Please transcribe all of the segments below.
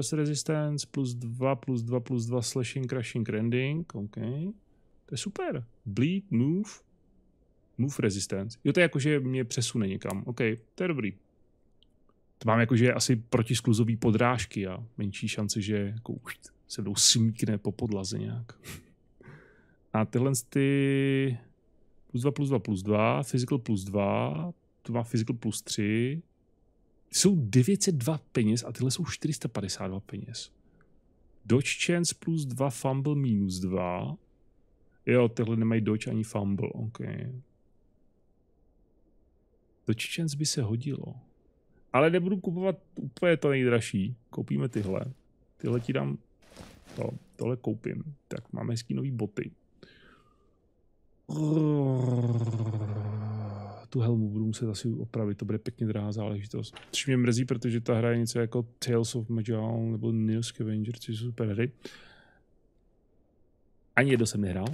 plus resistance, +2, +2, +2, slashing, crushing, rending, OK. To je super. Bleed, move resistance. Jo, to je jako, že mě přesune někam, OK, to je dobrý. To mám jako, že asi protiskluzový podrážky a menší šance, že jako, se budou smíkne po podlaze nějak. A tyhle ty +2, +2, +2, physical +2, to má physical +3. Jsou 902 peněz a tyhle jsou 452 peněz. Dodge chance +2, fumble -2. Jo, tyhle nemají dodge ani fumble, OK. Dodge chance by se hodilo. Ale nebudu kupovat úplně to nejdražší. Koupíme tyhle. Tyhle ti dám, tohle koupím. Tak máme hezký nový boty. Tu helmu budu muset asi opravit, to bude pěkně drahá záležitost. Což mě mrzí, protože ta hra je něco jako Tales of Majora nebo Nils Kavanger, což jsou super hry. Ani jedno jsem nehrál.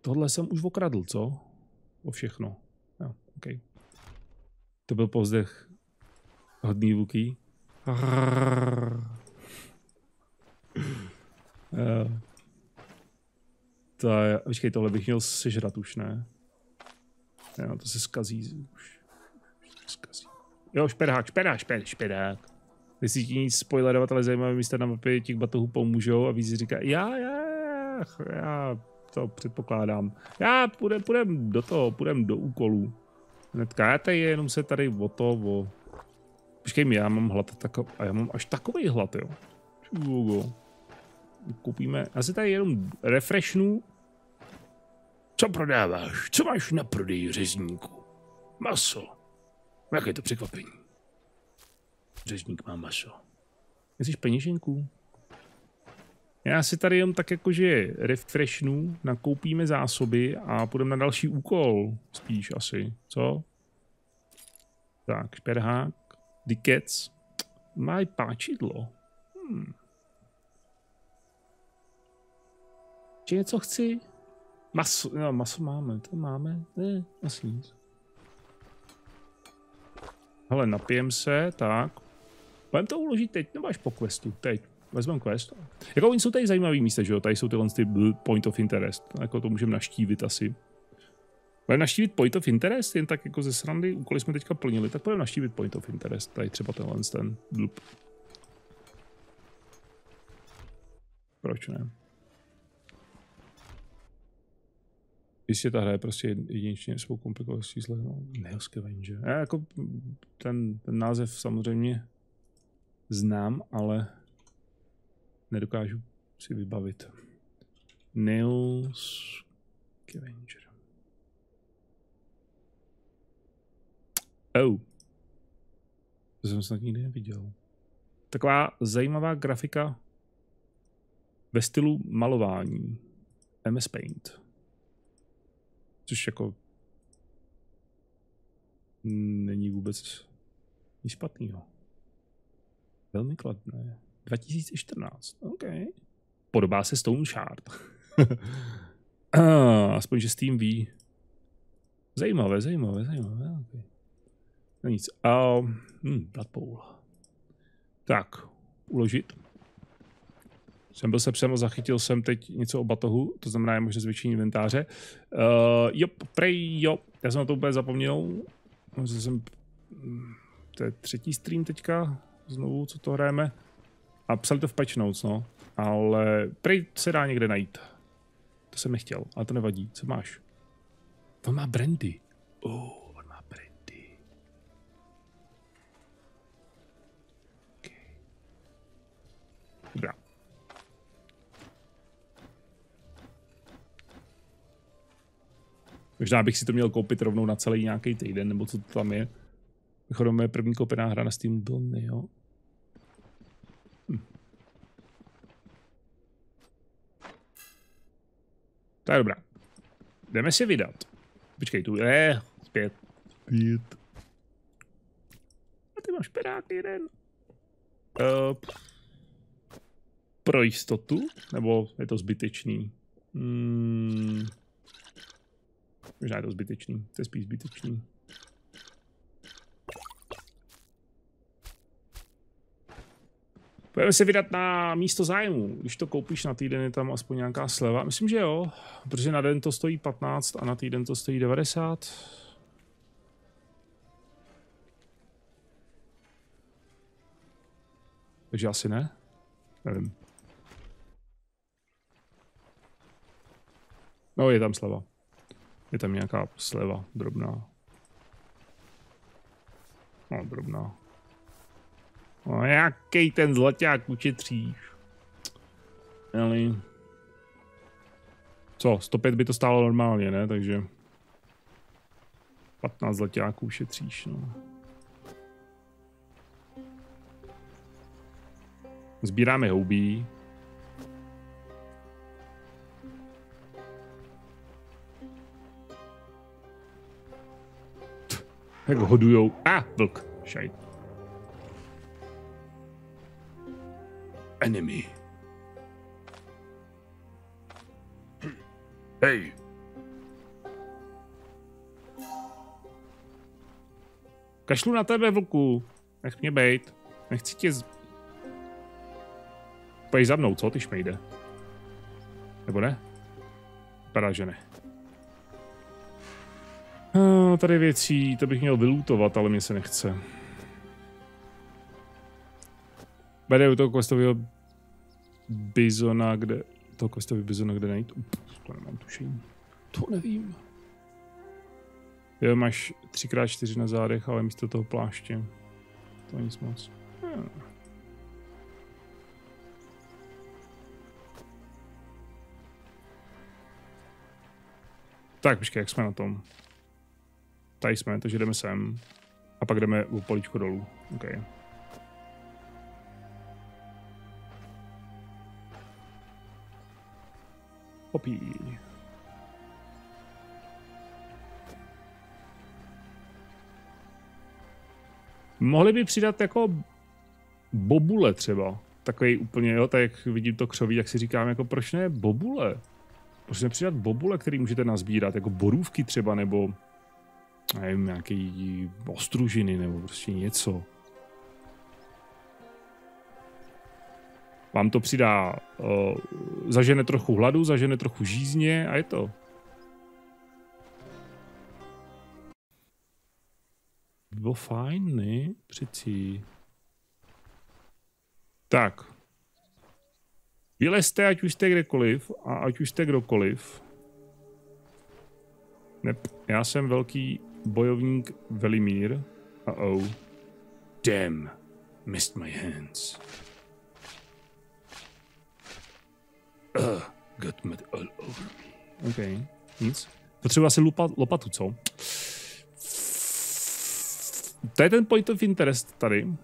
Tohle jsem už okradl, co? O všechno. Jo, OK. To byl povzdech hodný vůký. Počkej, tohle bych měl sežrat už, ne? Jo, to se zkazí už. Jo, šperák. Nechci ti nic spoilerovat, ale zajímavé místa na mapě těch batohů pomůžou a víc říká, já to předpokládám. Já půjdem do toho, půjdem do úkolů. Hnedka, jenom se tady o to, Počkej mi, já mám hlad takový, a já mám až takový hlad, jo. Čugo. Koupíme, já se tady jenom refreshnu. Co prodáváš? Co máš na prodej, řezníku? Maso. Jaké to překvapení. Řezník má maso. Jsi peněženku? Já si tady jenom tak jakože refreshnu, nakoupíme zásoby a půjdeme na další úkol. Spíš asi, co? Tak, šperhák. Dikec. Má páčidlo. Ještě něco chci? Maso, no, maso máme, to máme, ne, asi nic. Hele, napijem se, tak. Budeme to uložit teď, nebo až po questu, teď. Vezmeme quest. Jako oni jsou tady zajímavý místa, že jo, tady jsou tyhle ty point of interest, jako to můžeme navštívit asi. Budeme navštívit point of interest, jen tak jako ze srandy, úkoly jsme teďka plnili, tak budeme navštívit point of interest, tady třeba tenhle ten blb. Proč ne? Jistě ta hra je prostě jedinečně svou komplikovací zlehnou. Nils Kavanger. Já jako ten název samozřejmě znám, ale nedokážu si vybavit. Nils Kavanger. Oh. To jsem snad nikdy neviděl. Taková zajímavá grafika ve stylu malování. MS Paint. Což jako není vůbec nic špatného. Velmi kladné. 2014, OK. Podobá se Stoneshard. Aspoň, že Steam ví. Zajímavé, OK. No nic. Bloodpool. Tak, uložit. Jsem byl se psem a zachytil jsem teď něco o batohu, to znamená je možné zvětšení inventáře. Jo, já jsem na to úplně zapomněl. To je třetí stream teďka, znovu, co to hrajeme. A psali to v patch notes, no. Ale prej se dá někde najít. To jsem nechtěl, ale to nevadí. Co máš? On má brandy. On má brandy. Okay. Dobrá. Možná bych si to měl koupit rovnou na celý nějaký týden, nebo co to tam je. Vychodom, moje první koupená hra na Steamu byl Neo. Tak dobrá. Jdeme si vydat. Počkej, tu je. Zpět. A ty máš perák jeden. Pro jistotu? Nebo je to zbytečný? Možná je to zbytečný, to je spíš zbytečný. Budeme se vydat na místo zájmu. Když to koupíš na týden, je tam aspoň nějaká sleva. Myslím, že jo, protože na den to stojí 15 a na týden to stojí 90. Takže asi ne? Nevím. No, je tam sleva. Je tam nějaká sleva, drobná. No, drobná. No, jaký ten zlaťák ušetříš. Co, 105 by to stálo normálně, ne? Takže 15 zlaťáků ušetříš, no. Sbíráme houbí. Jak hodujou. Vlk. Šajt. Enemy. Hej. Kašlu na tebe, vlku. Nech mě bejt. Nechci tě z... Pojď za mnou, co? Ty šmejde. Nebo ne? Vypadá, že ne. No, tady věcí, to bych měl vylootovat, ale mě se nechce. Bede u toho questového bizona, kde... Toho questového bizona, kde nejít? To nemám tušení. To nevím. Jo, máš 3×4 na zádech, ale místo toho pláště. To není moc. Tak, počkej, jak jsme na tom? Tady jsme, takže jdeme sem. A pak jdeme o políčko dolů. OK. Hopí. Mohli by přidat jako bobule třeba. Takový úplně, jo, tak jak vidím to křoví, tak si říkám, jako proč ne bobule? Proč nepřidat bobule, který můžete nazbírat, jako borůvky třeba, nebo nevím, nějaký ostružiny, nebo prostě něco. Vám to přidá, zažene trochu hladu, zažene trochu žízně a je to. Bylo fajn, ne? Přeci. Tak. Vylezte, ať už jste kdekoliv a ať už jste kdokoliv. Ne, já jsem velký bojovník Velimír. Uh-oh. Damn. Missed my hands. Got mud all over me. OK. Nic. Potřebuji asi lopatu, co? To je ten point of interest tady.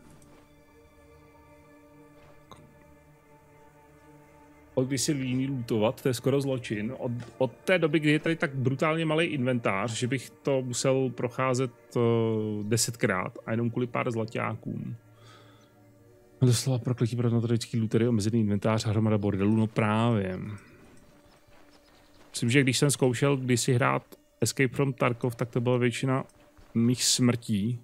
Od když si líní lootovat, to je skoro zločin. Od té doby, kdy je tady tak brutálně malý inventář, že bych to musel procházet 10krát a jenom kvůli pár zlaťákům. Doslova prokletí pro notorický lootery, omezený inventář a hromada bordelů, no právě. Myslím, že když jsem zkoušel kdysi hrát Escape from Tarkov, tak to byla většina mých smrtí.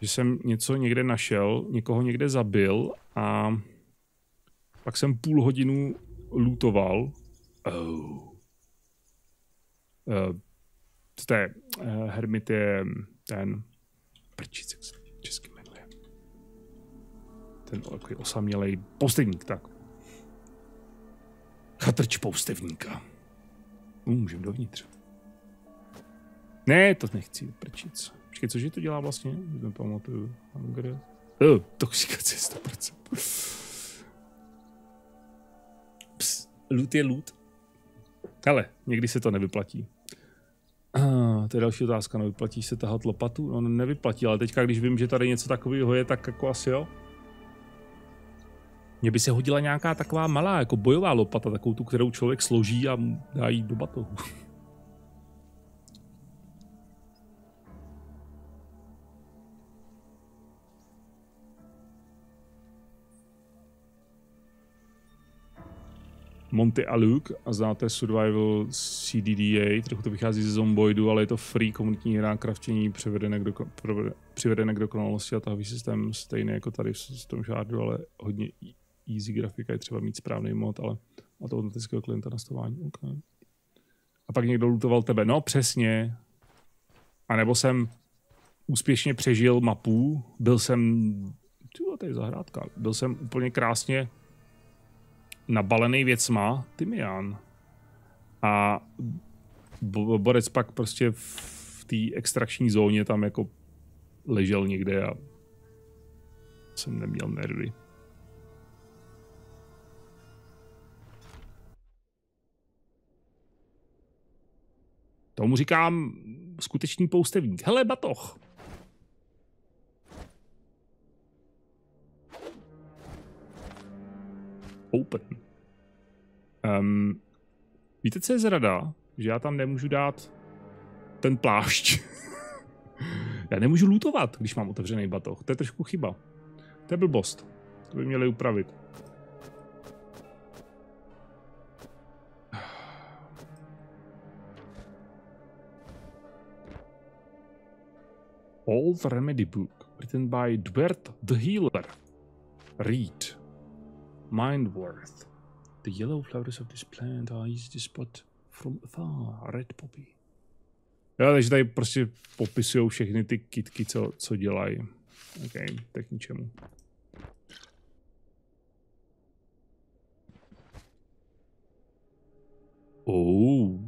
Že jsem něco někde našel, někoho někde zabil a... Pak jsem půl hodinu lootoval. Z té hermit je ten prčícek se česky jmenuje. Ten takový osamělej poustevník, tak. Chatrč poustevníka. Můžeme dovnitř. Ne, to nechci prčíc. Počkej, cože to dělá vlastně? Nepamatuju. Toxikace 100%. Loot je loot. Hele, někdy se to nevyplatí. To je další otázka, nevyplatí se tahat lopatu? No nevyplatí, ale teďka, když vím, že tady něco takového je, tak jako asi jo. Mně by se hodila nějaká taková malá, jako bojová lopata, takovou tu, kterou člověk složí a dá jí do batohu. Monty a Luke a znáte Survival CDDA, trochu to vychází ze Zomboidu, ale je to free komunitní hra, craftění, přivedené k dokonalosti a tahový systém stejný jako tady v Stoneshhardu, ale hodně easy grafika, je třeba mít správný mod, ale a to automatického klienta na stování. Okay. A pak někdo lootoval tebe, no přesně. A nebo jsem úspěšně přežil mapu, byl jsem, to je zahrádka, byl jsem úplně krásně nabalený věcma, tymián. A borec pak prostě v té extrakční zóně tam jako ležel někde a jsem neměl nervy. Tomu říkám skutečný poustevník. Hele, batoh! Open. Víte, co je zrada? Že já tam nemůžu dát ten plášť. Já nemůžu lootovat, když mám otevřený batoh. To je trošku chyba. To je blbost. To by měli upravit. Old Remedy Book, written by Dwert the Healer. Read. Mindworth. The yellow flowers of this plant are easy to spot from afar. Red poppy. Jo, takže tady prostě popisují všechny ty kytky, co dělají. OK, tak k ničemu. Oh.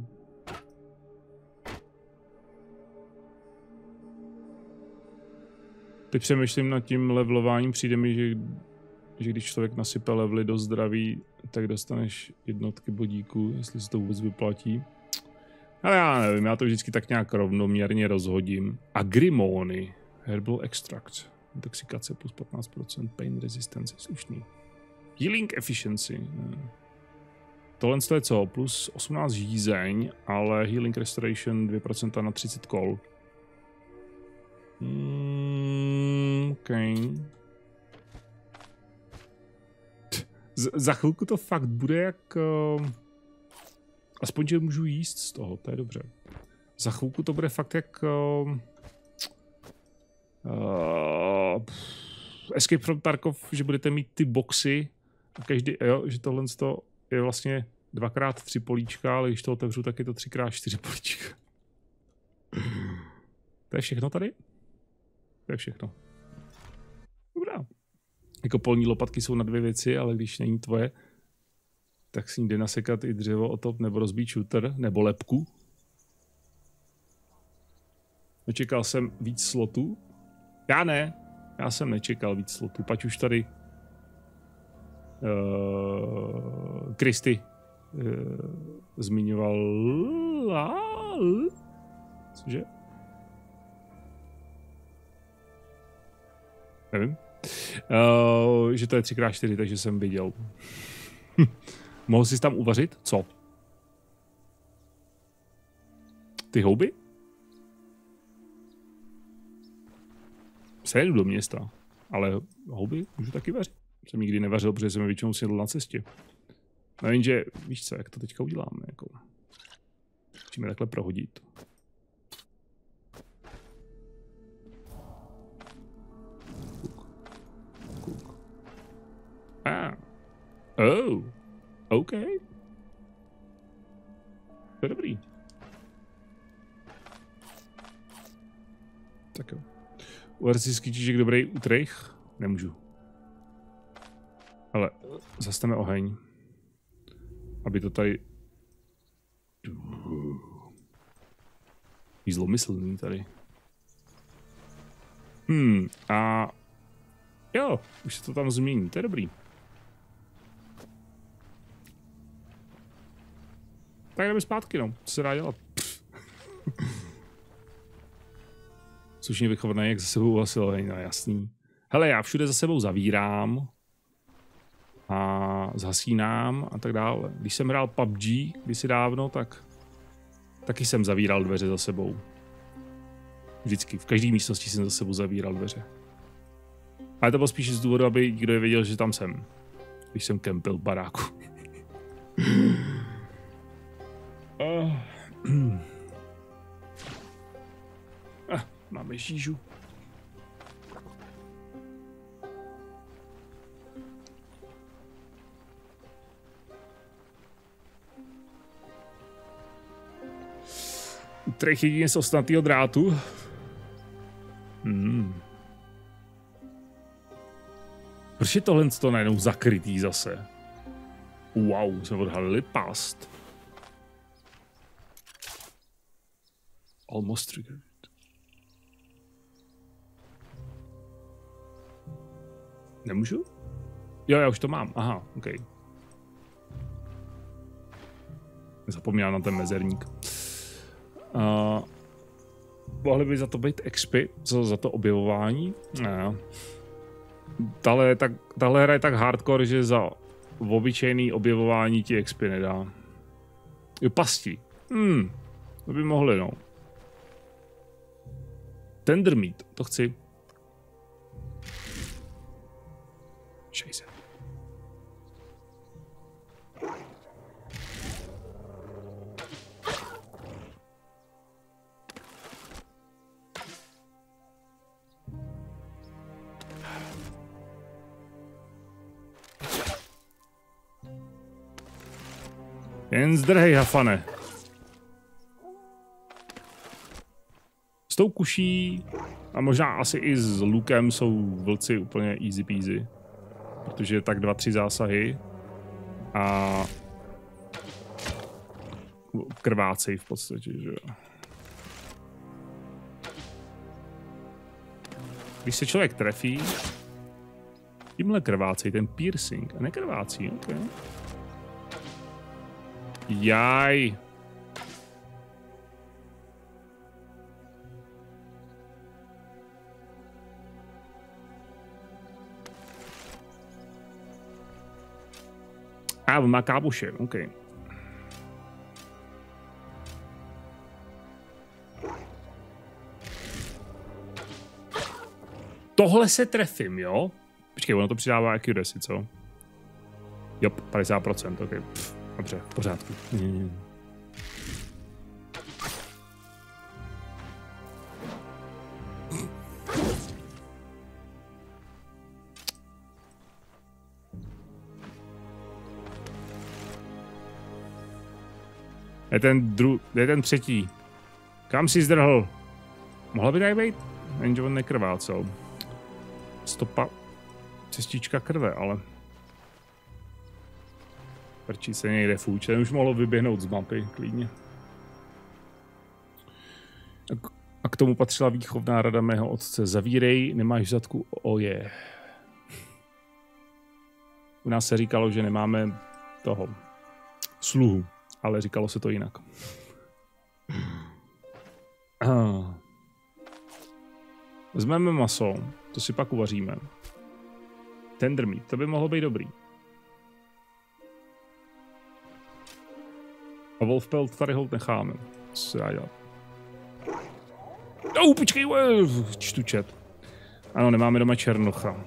Teď přemýšlím nad tím levelováním, přijde mi, že když člověk nasype levely do zdraví, tak dostaneš jednotky bodíků, jestli se to vůbec vyplatí. Ale já nevím, já to vždycky tak nějak rovnoměrně rozhodím. Agrimony, herbal extract, intoxikace plus 15%, pain resistance, slušný. Healing efficiency, tohle je co, plus 18 žízeň, ale healing restoration 2% na 30 kol. Okay. Za chvilku to fakt bude jak... aspoň, že můžu jíst z toho, to je dobře. Za chvilku to bude fakt jak... Escape from Tarkov, že budete mít ty boxy a každý, jo, že tohle je vlastně 2×3 políčka, ale když to otevřu, tak je to 3×4 políčka. To je všechno tady? To je všechno. Dobrá. Jako polní lopatky jsou na 2 věci, ale když není tvoje, tak si jde nasekat i dřevo o top, nebo rozbít šutr, nebo lepku. Nečekal jsem víc slotů? Já ne. Já jsem nečekal víc slotů. Pač už tady Kristy zmiňoval... Cože? Nevím. Že to je 3×4, takže jsem viděl. Mohl jsi tam uvařit? Co? Ty houby? Přejdu do města, ale houby můžu taky vařit. Jsem nikdy nevařil, protože jsem je většinou snědl na cestě. No jenže, víš co, jak to teďka uděláme? Jako... Musíme takhle prohodit. Oh, OK. To je dobrý. Tak jo. Uvaří skytíček dobrý útrejch? Nemůžu. Ale zastaneme oheň. Aby to tady... Je zlomyslný tady. A... Jo, už se to tam změní, to je dobrý. Tak jdeme zpátky, no. Co se dá dělat? Slušně vychovaný, jak za sebou vasil, hej, no jasný. Hele, já všude za sebou zavírám a zhasínám a tak dále. Když jsem hrál PUBG kdysi dávno, tak taky jsem zavíral dveře za sebou. Vždycky, v každé místnosti jsem za sebou zavíral dveře. Ale to bylo spíš z důvodu, aby nikdo nevěděl, že tam jsem. Když jsem kempil v baráku. Ježíšu. Třech jedině z ostnatýho drátu. Proč je tohle to najednou zakrytý zase? Wow, jsme odhalili past. Almost triggered. Nemůžu? Jo, já už to mám. Aha, ok. Zapomněl na ten mezerník. Mohli by za to být expy? Co za to objevování? Ne. Tahle hra je tak hardcore, že za obyčejné objevování ti expy nedá. Jo, pasti. To by mohli, no. Tendermeat, to chci. Šejze. Jen zdrhej, hafane. S tou kuší a možná asi i s lukem jsou vlci úplně easy peasy. Protože tak 2-3 zásahy a krvácejí v podstatě, že jo. Když se člověk trefí, tímhle krvácejí, ten piercing a nekrvácí, ok. Jaj. A on má kábuše, ok. Tohle se trefím, jo? Počkej, ono to přidává accuracy, co? Jo, 50%, ok. Dobře, v pořádku. Je ten třetí. Kam si zdrhl? Mohla by tak být? Jenže on nekrvá, co? Stopa. Cestička krve, ale... Prčí se někde fuč, ten už mohlo vyběhnout z mapy, klidně. A k tomu patřila výchovná rada mého otce. Zavírej, nemáš zadku, oje. U nás se říkalo, že nemáme toho sluhu, ale říkalo se to jinak. Vezmeme maso, to si pak uvaříme. Tendermeat, to by mohlo být dobrý. A Wolfpelt tady holt necháme. Co se dá dělat? Oh, počkej, čtu chat. Ano, nemáme doma černocha.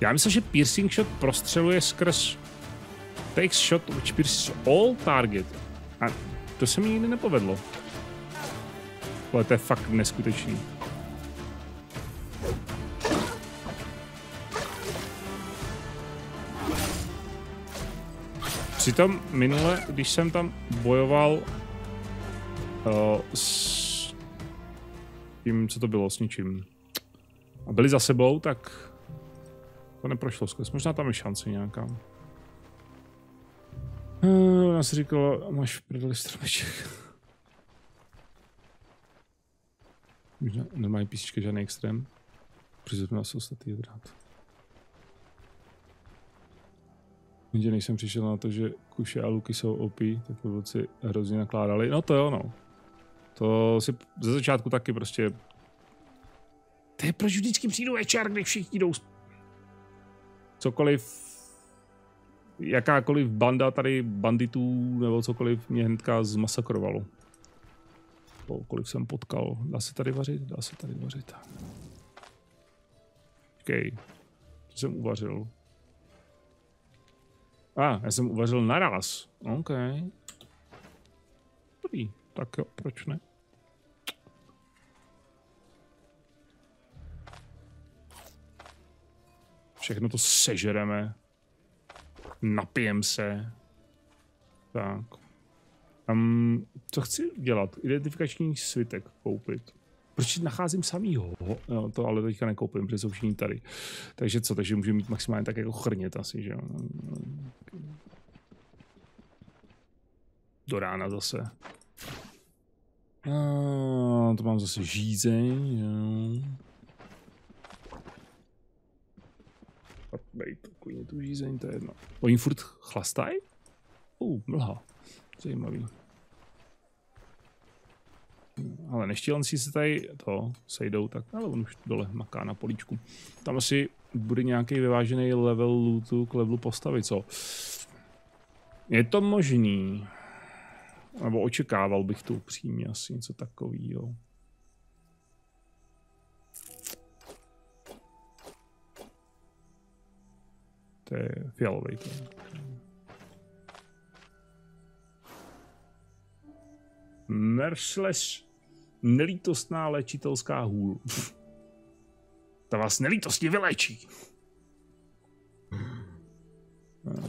Já myslím, že piercing shot prostřeluje skrz... Takes shot which pierces all target. A to se mi nikdy nepovedlo. Ale to je fakt neskutečný. Přitom minule, když jsem tam bojoval s tím, co to bylo, s ničím, a byli za sebou, tak to neprošlo skrz. Možná tam je šance nějaká. Já si říkal, máš v prdeli stromeček. Normální písnička, žádný extrém. Přizvětnila se ostatní drát. Nikdy nejsem přišel na to, že kuše a luky jsou OP, tak vůdci hrozně nakládali. No to jo, no. To si ze začátku taky prostě... To je proč vždycky přijdu večer, když všichni jdou... Cokoliv... Jakákoliv banda tady banditů nebo cokoliv mě hnedka zmasakrovalo. kolik jsem potkal. Dá se tady vařit? Dá se tady vařit. Okej. Okay. Co jsem uvařil? Já jsem uvařil naraz. OK. Dobrý. Tak jo, proč ne? Všechno to sežereme. Napijeme se. Tak. Co chci dělat? Identifikační svitek koupit. Proč nacházím samýho? No, to ale teďka nekoupím, protože jsou všichni tady. Takže co? Takže můžu mít maximálně tak jako chrnět asi, že jo? Do rána zase. To mám zase žízeň, jo. Klidně tu žízeň, to je jedno. Oni furt chlastají? Mlha. Zajímavý. Ale neštílenci se tady to sejdou, tak ale on už dole maká na políčku. Tam asi bude nějaký vyvážený level lootu k levelu postavy, co? Je to možný. Nebo očekával bych to upřímně asi něco takového. To je fialový. Merciless. Nelítostná léčitelská hůl. Ta vás nelítostně vyléčí.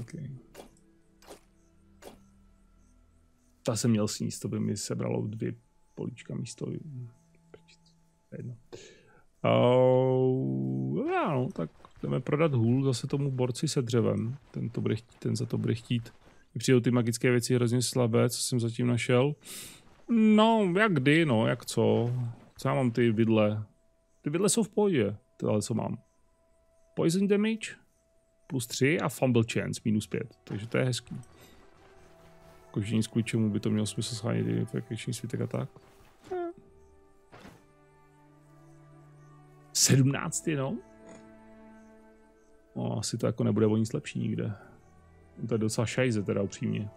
Okay. Ta jsem měl sníst, to by mi sebralo 2 políčka místo. Jedno. No, tak jdeme prodat hůl zase tomu borci se dřevem. Ten, to bude chtít, ten za to bude chtít. Přijdou ty magické věci hrozně slabé, co jsem zatím našel. No, jak kdy, no, jak co. Co já mám ty vidle? Ty vidle jsou v pohodě, ale co mám? Poison damage +3 a fumble chance -5, takže to je hezký. Jakože nic kvůli čemu by to mělo smysl schánit infekční svitek a tak. 17 jenom? No, asi to jako nebude o nic lepší nikde. To je docela šajze teda upřímně.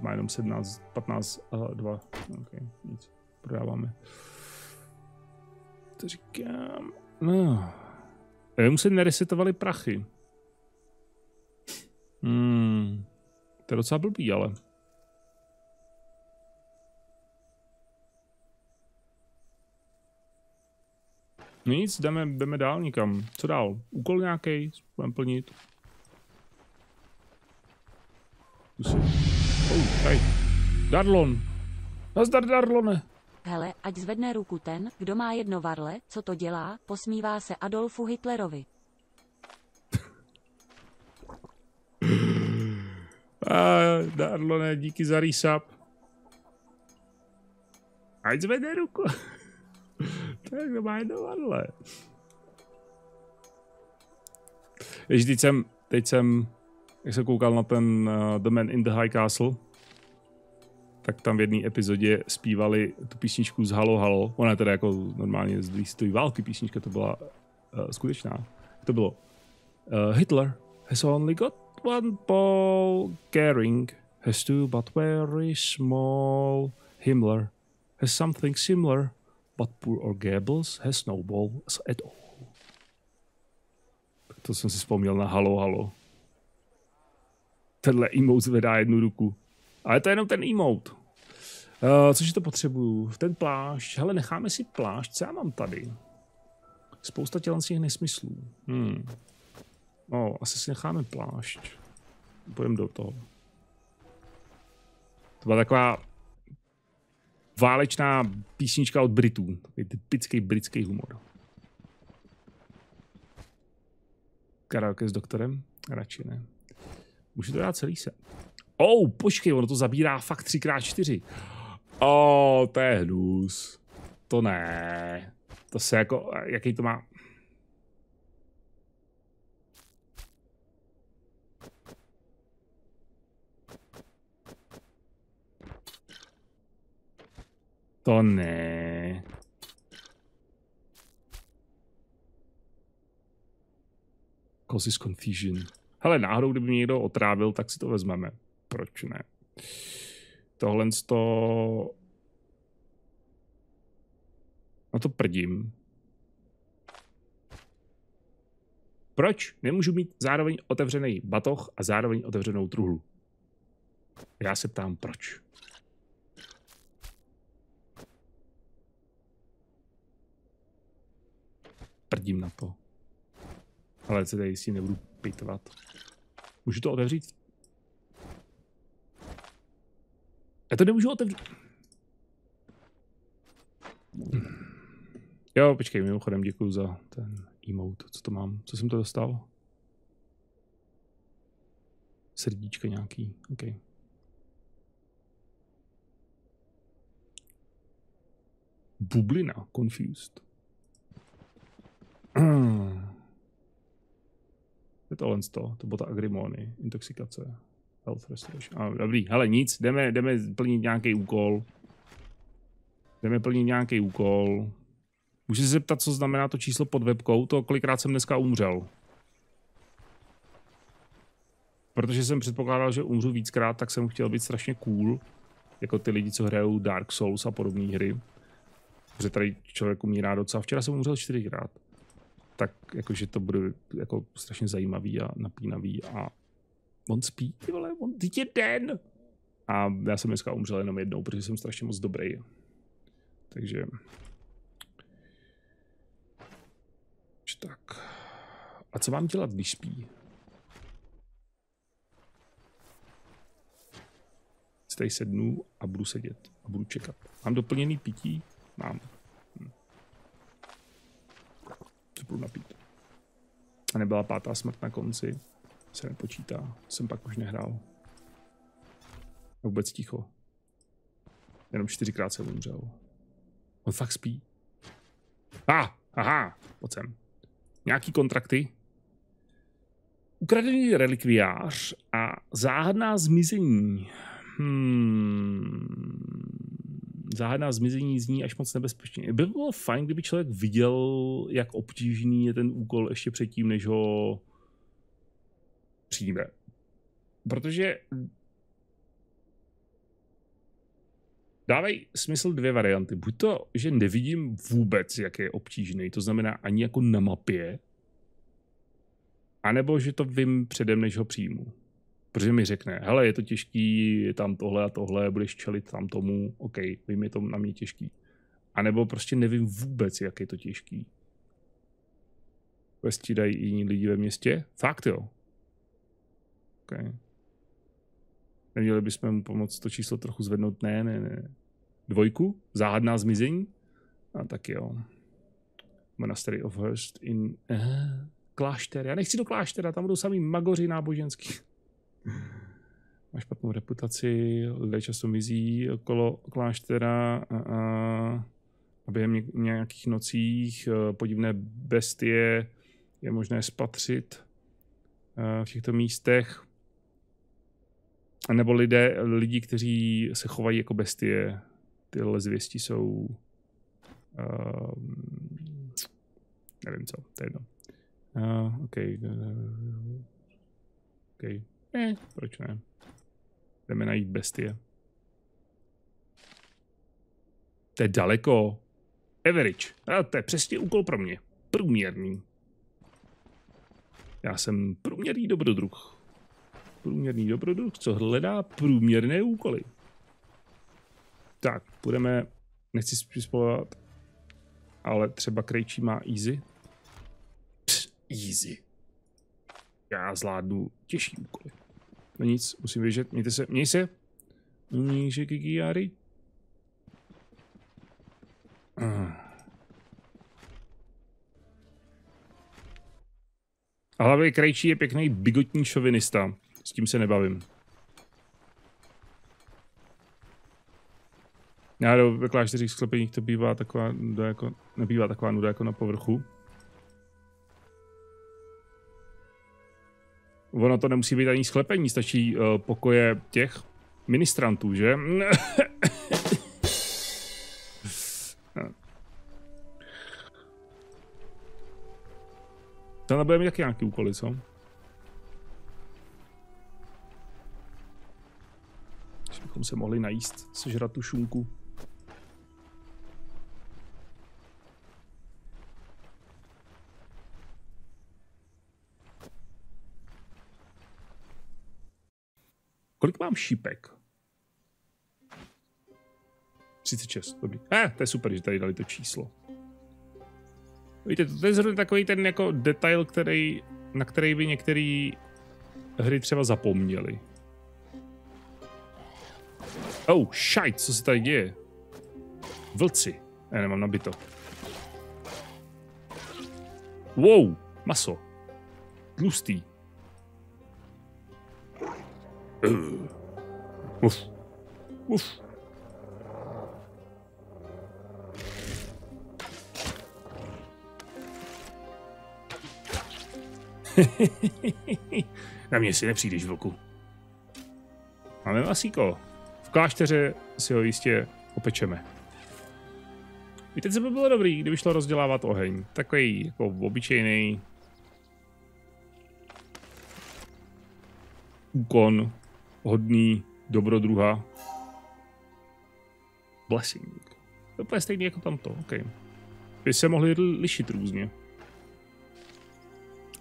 Má jenom 17, 15 a 2. OK, nic. Prodáváme. To říkám. No. Jenom se neresetovali prachy. To je docela blbý, ale. Nic, jdeme dál nikam. Co dál? Úkol nějaký? Budeme plnit. Darlon. Nazdar, Darlone. Hele, ať zvedne ruku ten, kdo má jedno varle, co to dělá, posmívá se Adolfu Hitlerovi. Darlone, díky za resub. Ať zvedne ruku. To je, kdo má jedno varle. Jež teď jsem... Jak jsem koukal na ten The Man in the High Castle, tak tam v jedné epizodě zpívali tu písničku z Halo Halo. Ona je teda jako normálně z druhé světové války písnička, to byla skutečná. To bylo Hitler has only got one ball, Goering has two but very small, Himmler has something similar, but poor or Goebbels has no ball at all. To jsem si vzpomněl na Halo Halo. Tenhle emote zvedá jednu ruku. Ale to je jenom ten emote. Cože to potřebuju? Ten plášť. Hele, necháme si plášť. Co já mám tady? Spousta tělesných nesmyslů. No, asi si necháme plášť. Půjdeme do toho. To byla taková válečná písnička od Britů. Takový typický britský humor. Karaoke s doktorem? Radši ne. Můžu to dát celý se. Počkej, ono to zabírá fakt 3×4. To je hnus. To ne. To se jako, jaký to má. To ne. Causes confusion. Hele, náhodou, kdyby mě někdo otrávil, tak si to vezmeme. Proč ne? Tohle to... Na to prdím. Proč nemůžu mít zároveň otevřený batoh a zároveň otevřenou truhlu? Já se ptám, proč. Prdím na to. Ale se tady si nebudu pitvat. Můžu to otevřít? Já to nemůžu otevřít. Jo, počkej, mimochodem děkuju za ten emote. Co to mám? Co jsem to dostal? Srdíčka nějaký. OK. Bublina. Confused. Je to len to. To bylo ta agrimony. Intoxikace. Health restoration. A, dobrý, hele nic. Jdeme plnit nějaký úkol. Můžete se zeptat, co znamená to číslo pod webkou, to kolikrát jsem dneska umřel. Protože jsem předpokládal, že umřu víckrát, tak jsem chtěl být strašně cool. Jako ty lidi, co hrajou Dark Souls a podobné hry. Protože tady člověk umírá docela. Včera jsem umřel 4krát. Tak jakože to bude jako strašně zajímavý a napínavý. A on spí, ty vole, on teď je den. A já jsem dneska umřel jenom jednou, protože jsem strašně moc dobrý. Takže... Tak. A co mám dělat, když spí? Tady sednu a budu sedět a budu čekat. Mám doplněný pití? Mám. To budu napít. A nebyla pátá smrt na konci. Se nepočítá. Jsem pak už nehrál. A vůbec ticho. Jenom 4krát jsem umřel. On fakt spí. Aha, pojď sem. Nějaký kontrakty. Ukradený relikviář a záhadná zmizení. Záhadná zmizení zní až moc nebezpečně. By bylo fajn, kdyby člověk viděl, jak obtížný je ten úkol ještě předtím, než ho přijme. Protože dávají smysl dvě varianty. Buď to, že nevidím vůbec, jak je obtížný, to znamená ani jako na mapě, anebo že to vím předem, než ho přijmu. Protože mi řekne, hele, je to těžký, je tam tohle a tohle, budeš čelit tam tomu, OK, vím, je to na mě těžký. A nebo prostě nevím vůbec, jak je to těžký. Vesti dají i jiní lidi ve městě? Fakt jo. OK. Neměli bychom mu pomoct to číslo trochu zvednout? Ne. Dvojku? Záhadná zmizení? A tak jo. Monastery of Hearst in... klášter. Já nechci do kláštera, tam budou samý magoři náboženský. Má špatnou reputaci, lidé často mizí okolo kláštera a během nějakých nocích podivné bestie je možné spatřit v těchto místech. Nebo lidi, kteří se chovají jako bestie. Tyhle zvěsti jsou... nevím co, to je jedno. OK. Proč ne? Jdeme najít bestie. To je daleko. Average. To je přesně úkol pro mě. Průměrný. Já jsem průměrný dobrodruh. Průměrný dobrodruh, co hledá průměrné úkoly. Tak, půjdeme, nechci přispolovat, ale třeba Krejčí má easy. Easy. Já zvládnu těžší úkoly. No nic, musím běžet, mějte se, měj se. Mějte Kikiari. A hlavně Krejčí je pěkný bigotní šovinista. S tím se nebavím. Já ve klášteřích sklepeních to bývá taková nuda jako, nebývá taková nuda jako na povrchu. Ono to nemusí být ani sklepení, stačí pokoje těch ministrantů, že? Tam bude mít taky nějaký úkoly, co? Bychom se mohli najíst, sežrat tu šunku. Kolik mám šípek? 36, dobrý. To je super, že tady dali to číslo. Víte, to je zrovna takový ten jako detail, který, na který by některé hry třeba zapomněly. Oh, shit, co se tady děje? Vlci. Já nemám nabito. Wow, maso. Tlustý. Uf. Uf. Na mě si nepřijdeš, vlku. Máme masíko. V klášteře si ho jistě opečeme. Víte, co by bylo dobrý, kdyby šlo rozdělávat oheň. Takový jako obyčejný úkon, hodný dobrodruha. Blessing. To je úplně stejný jako tamto, ok. By se mohli lišit různě.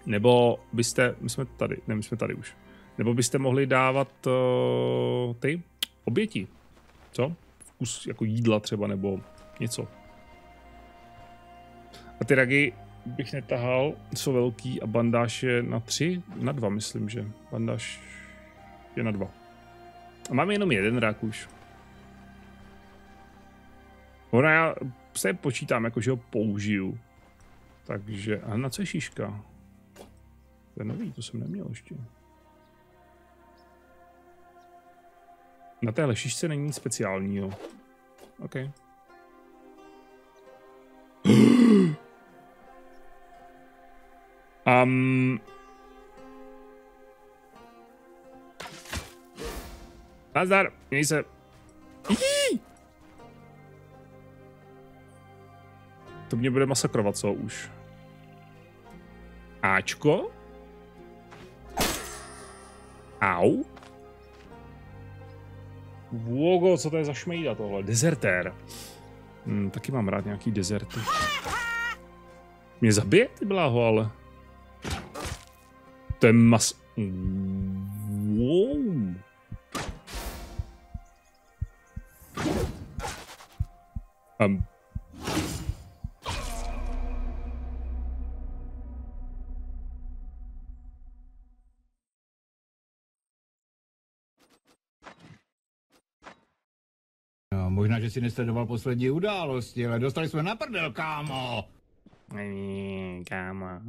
Nebo byste, my jsme tady, ne, my jsme tady už. Nebo byste mohli dávat ty oběti, co? Vkus jako jídla třeba, nebo něco. A ty ragy bych netahal, jsou velký a bandáž je na 3, na 2 myslím, že bandáž je na 2. A máme jenom jeden rak už. Ona já se počítám, jako že ho použiju. Takže, a na co je šiška? To je nový, to jsem neměl ještě. Na téhle šišce není nic speciálního. OK. Nazdar, měj se. To mě bude masakrovat, co už. Áčko? Au? Logo, co to je za šmejda tohle? Dezertér. Taky mám rád nějaký dezerty. Mě zabije, ty bláho, ale. To je mas... Wow. No, možná, že si nesledoval poslední události, ale dostali jsme na prdel, kámo. Kámo.